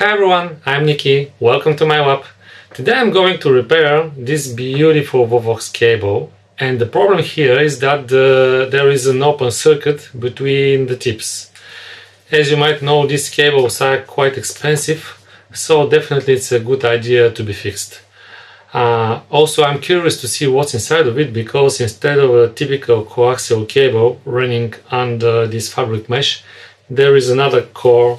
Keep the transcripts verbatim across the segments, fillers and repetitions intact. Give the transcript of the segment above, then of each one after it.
Hi everyone, I'm Niki, welcome to my lab. Today I'm going to repair this beautiful Vovox cable, and the problem here is that the, there is an open circuit between the tips. As you might know, these cables are quite expensive, so definitely it's a good idea to be fixed. Uh, also, I'm curious to see what's inside of it, because instead of a typical coaxial cable running under this fabric mesh, there is another core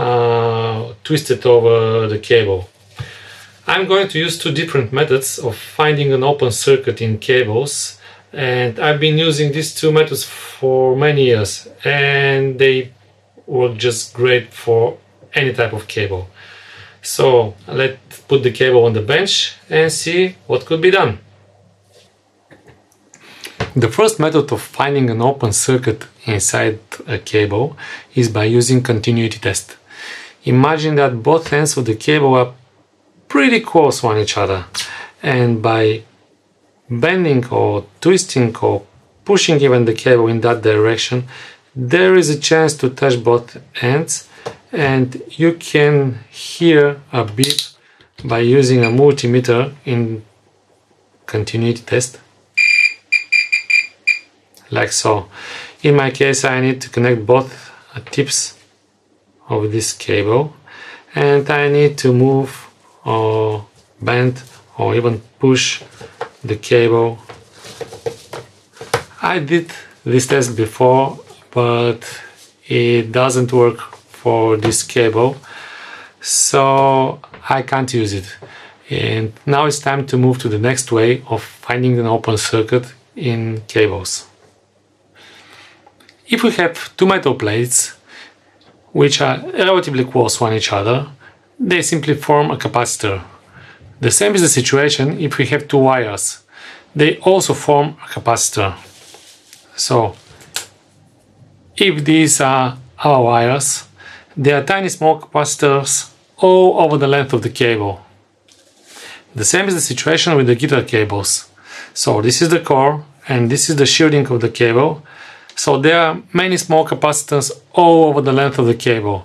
Uh, twisted over the cable. I'm going to use two different methods of finding an open circuit in cables, and I've been using these two methods for many years and they work just great for any type of cable. So let's put the cable on the bench and see what could be done. The first method of finding an open circuit inside a cable is by using continuity test. Imagine that both ends of the cable are pretty close one each other, and by bending or twisting or pushing even the cable in that direction, there is a chance to touch both ends, and you can hear a beep by using a multimeter in continuity test, like so. In my case, I need to connect both tips of this cable, and I need to move or bend or even push the cable. I did this test before, but it doesn't work for this cable, so I can't use it. And now it's time to move to the next way of finding an open circuit in cables. If we have two metal plates which are relatively close one each other, they simply form a capacitor. The same is the situation if we have two wires. They also form a capacitor. So, if these are our wires, they are tiny small capacitors all over the length of the cable. The same is the situation with the guitar cables. So, this is the core and this is the shielding of the cable. So there are many small capacitors all over the length of the cable.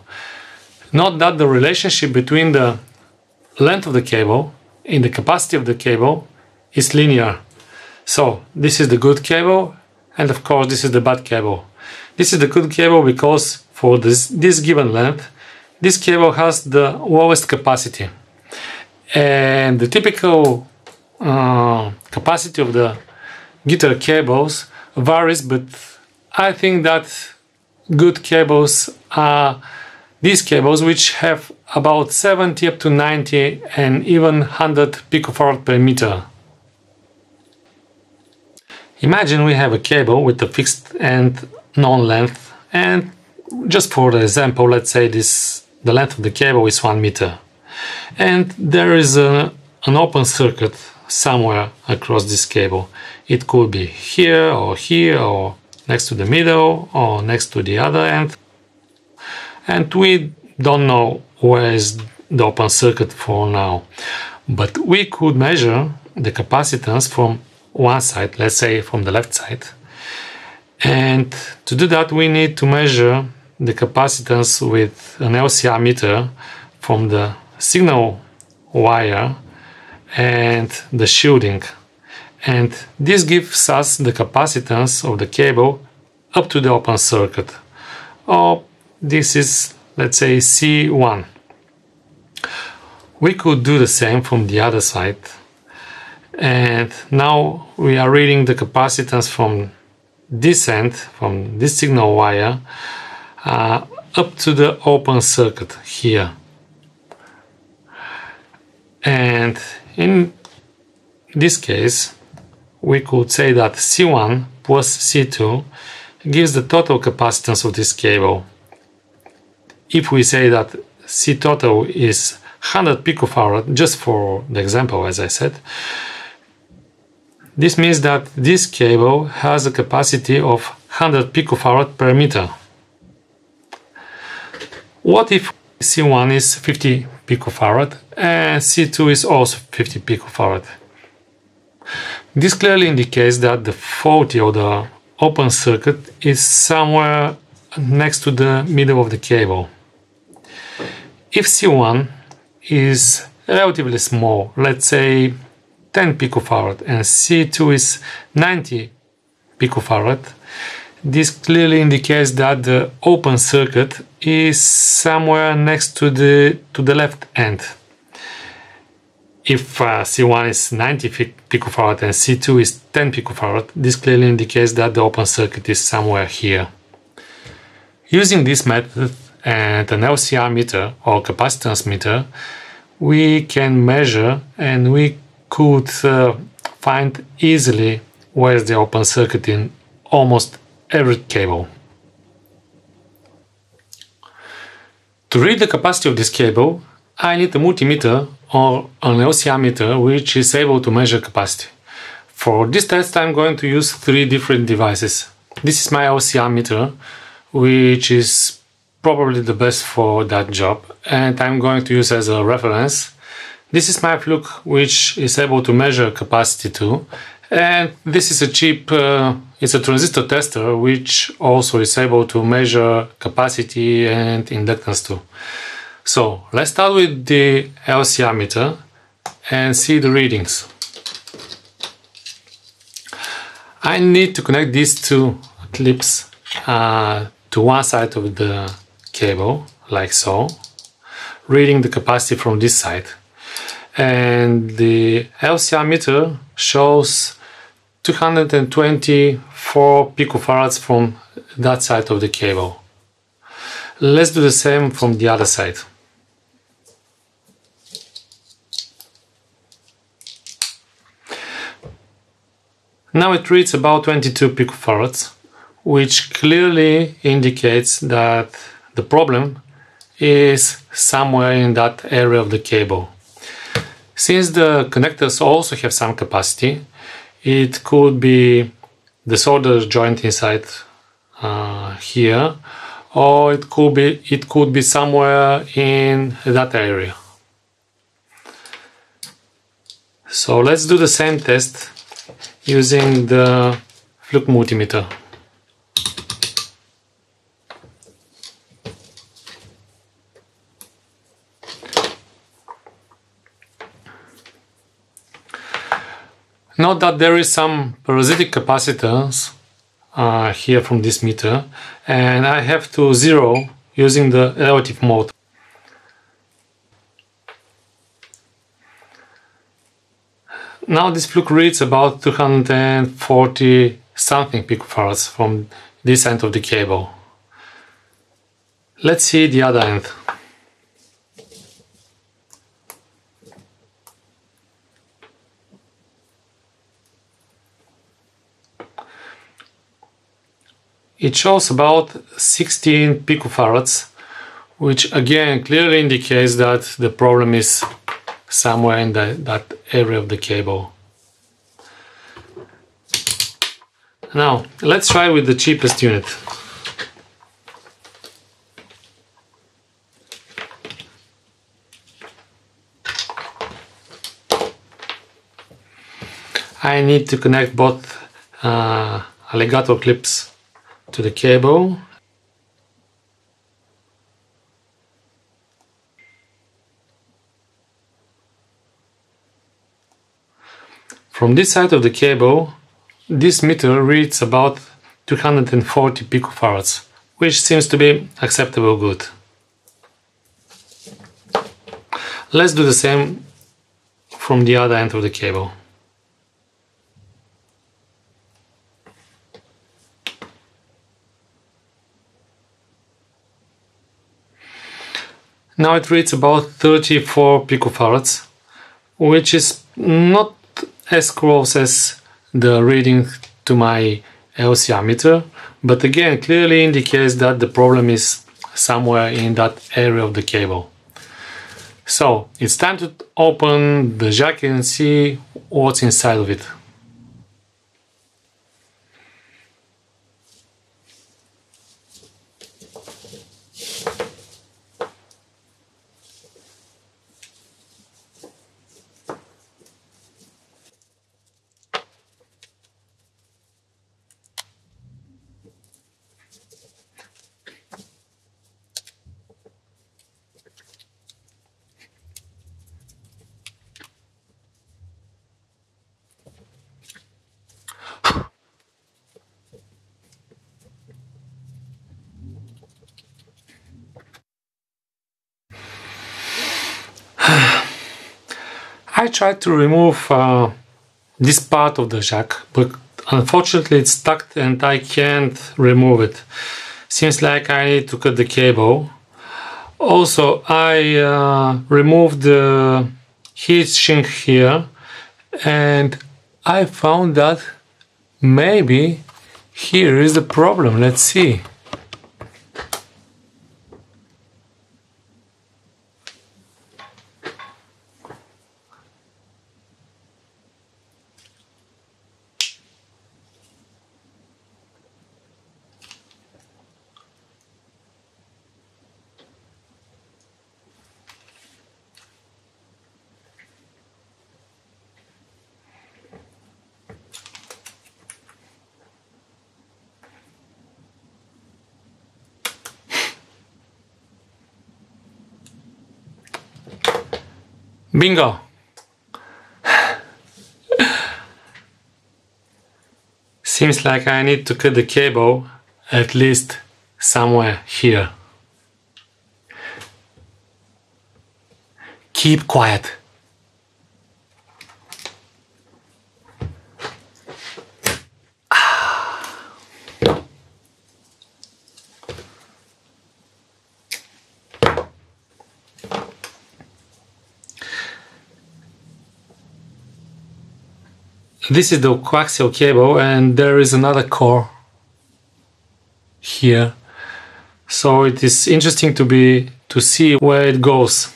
Note that the relationship between the length of the cable and the capacity of the cable is linear. So this is the good cable, and of course this is the bad cable. This is the good cable because for this, this given length, this cable has the lowest capacity. And the typical uh, capacity of the guitar cables varies, but I think that good cables are these cables which have about seventy up to ninety and even one hundred picofarad per meter. Imagine we have a cable with a fixed end known length, and just for example, let's say this the length of the cable is one meter, and there is a, an open circuit somewhere across this cable. It could be here or here or next to the middle or next to the other end, and we don't know where is the open circuit for now, but we could measure the capacitance from one side, let's say from the left side, and to do that we need to measure the capacitance with an L C R meter from the signal wire and the shielding. And this gives us the capacitance of the cable up to the open circuit. Or this is, let's say, C one. We could do the same from the other side. And now we are reading the capacitance from this end, from this signal wire, uh, up to the open circuit here. And in this case, we could say that C one plus C two gives the total capacitance of this cable. If we say that C total is one hundred picofarad, just for the example, as I said, this means that this cable has a capacity of one hundred picofarad per meter. What if C one is fifty picofarad and C two is also fifty picofarad? This clearly indicates that the faulty or the open circuit is somewhere next to the middle of the cable. If C one is relatively small, let's say ten picofarad, and C two is ninety picofarad, this clearly indicates that the open circuit is somewhere next to the to the left end. If uh, C one is ninety picofarad and C two is ten picofarad, this clearly indicates that the open circuit is somewhere here. Using this method and an L C R meter or capacitance meter, we can measure and we could uh, find easily where is the open circuit in almost every cable. To read the capacity of this cable, I need a multimeter or an L C R meter which is able to measure capacity. For this test I'm going to use three different devices. This is my L C R meter, which is probably the best for that job, and I'm going to use as a reference. This is my Fluke, which is able to measure capacity too, and this is a cheap, uh, it's a transistor tester which also is able to measure capacity and inductance too. So let's start with the L C R meter and see the readings. I need to connect these two clips uh, to one side of the cable, like so, reading the capacity from this side. And the L C R meter shows two hundred twenty-four picofarads from that side of the cable. Let's do the same from the other side. Now it reads about twenty-two picofarads, which clearly indicates that the problem is somewhere in that area of the cable. Since the connectors also have some capacity, it could be the solder joint inside uh, here, or it could be it could be somewhere in that area. So let's do the same test using the Fluke multimeter. Note that there is some parasitic capacitance uh, here from this meter, and I have to zero using the relative mode. Now this Fluke reads about two hundred forty something picofarads from this end of the cable. Let's see the other end. It shows about sixteen picofarads, which again clearly indicates that the problem is somewhere in the, that area of the cable. Now, let's try with the cheapest unit. I need to connect both uh, alligator clips to the cable. From this side of the cable, this meter reads about two hundred forty picofarads, which seems to be acceptable good. Let's do the same from the other end of the cable. Now it reads about thirty-four picofarads, which is not as close as the reading to my L C R meter, but again clearly indicates that the problem is somewhere in that area of the cable. So it's time to open the jack and see what's inside of it. I tried to remove uh, this part of the jack, but unfortunately it's stuck and I can't remove it. Seems like I need to cut the cable. Also, I uh, removed the heat shrink here and I found that maybe here is the problem. Let's see. Bingo! Seems like I need to cut the cable at least somewhere here. Keep quiet! This is the coaxial cable and there is another core here, so it is interesting to be to see where it goes.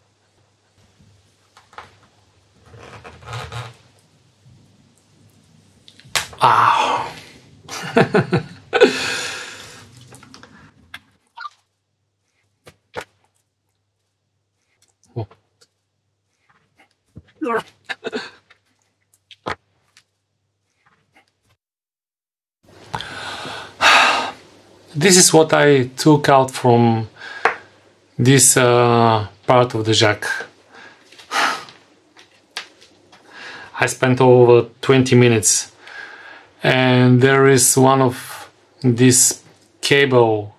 Wow. This is what I took out from this uh, part of the jack. I spent over twenty minutes and there is one of these cable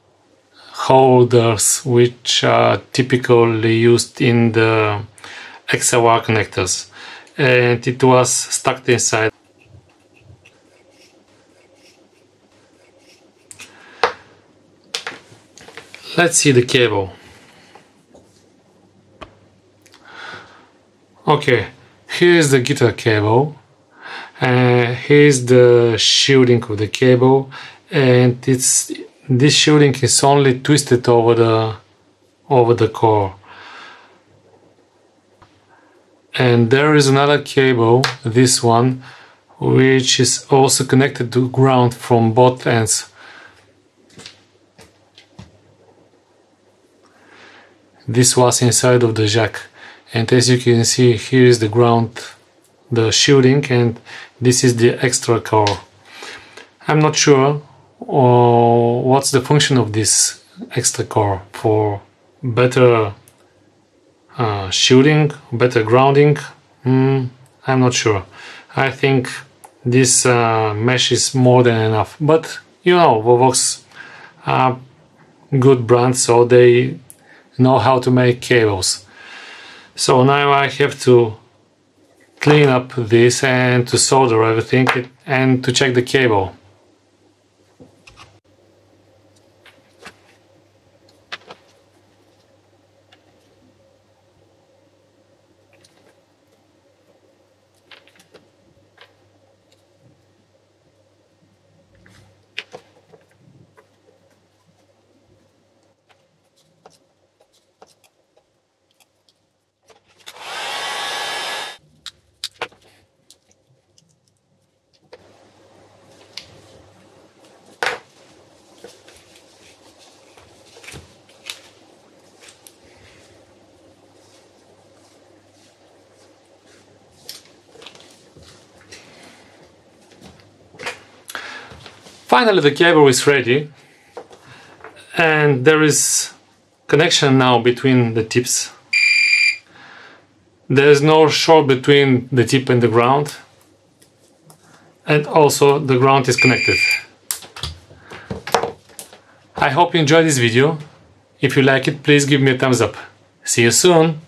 holders which are typically used in the X L R connectors and it was stuck inside. Let's see the cable. Okay, here's the guitar cable, uh, here's the shielding of the cable, and it's this shielding is only twisted over the over the core. And there is another cable, this one, which is also connected to ground from both ends. This was inside of the jack, and as you can see, here is the ground, the shielding, and this is the extra core. I'm not sure uh, what's the function of this extra core for better uh, shielding, better grounding. Mm, I'm not sure. I think this uh, mesh is more than enough, but you know, Vovox are good brands, so they know how to make cables. So now I have to clean up this and to solder everything and to check the cable. Finally, the cable is ready and there is connection now between the tips. There is no short between the tip and the ground, and also the ground is connected. I hope you enjoyed this video. If you like it, please give me a thumbs up. See you soon!